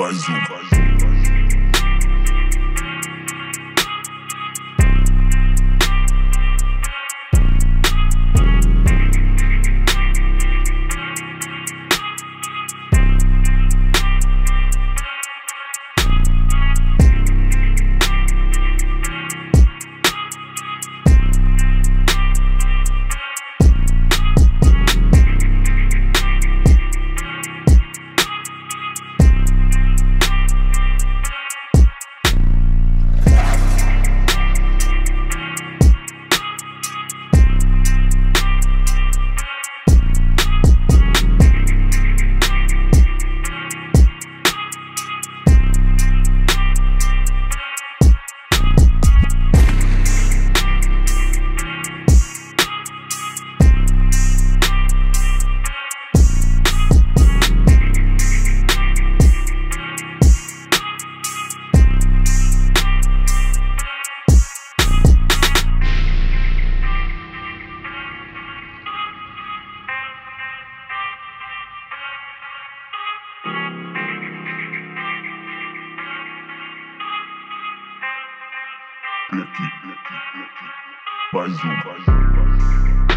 Bazoo. Blackie, Bazoo.